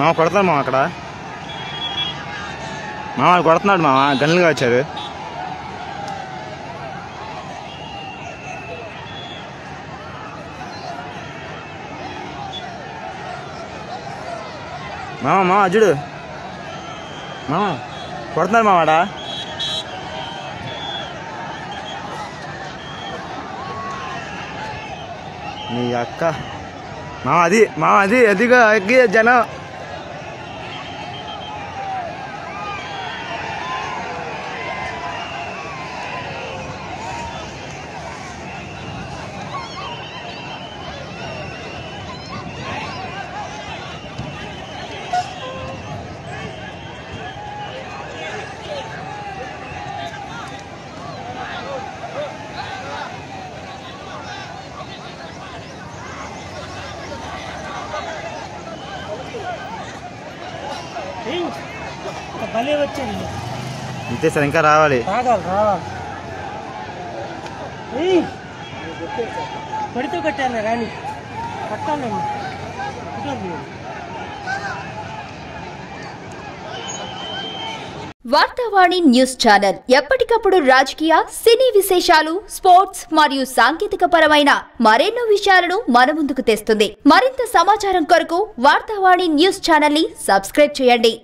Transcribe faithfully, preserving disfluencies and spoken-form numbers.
మామ కొడతాడు మామ అక్కడ మామ కొడుతున్నాడు మామ గన్నులుగా వచ్చారు మామ మామ అజుడు మామ కొడుతున్నాడు మావాడా నీ అక్క మామ అది మామ అది అదిగా అగ్గి జనం భలే వచ్చాను ఇంతే సార్ ఇంకా రావాలి రాగాలి రావాలి పడితో కట్టాను రాణి కట్టాను వార్తా వాణి న్యూస్ ఛానల్ ఎప్పటికప్పుడు రాజకీయ సినీ విశేషాలు స్పోర్ట్స్ మరియు సాంకేతిక పరమైన మరెన్నో విషయాలను మన ముందుకు తెస్తుంది మరింత సమాచారం కొరకు వార్తా వాణి న్యూస్ ఛానల్ ని సబ్స్క్రైబ్ చేయండి.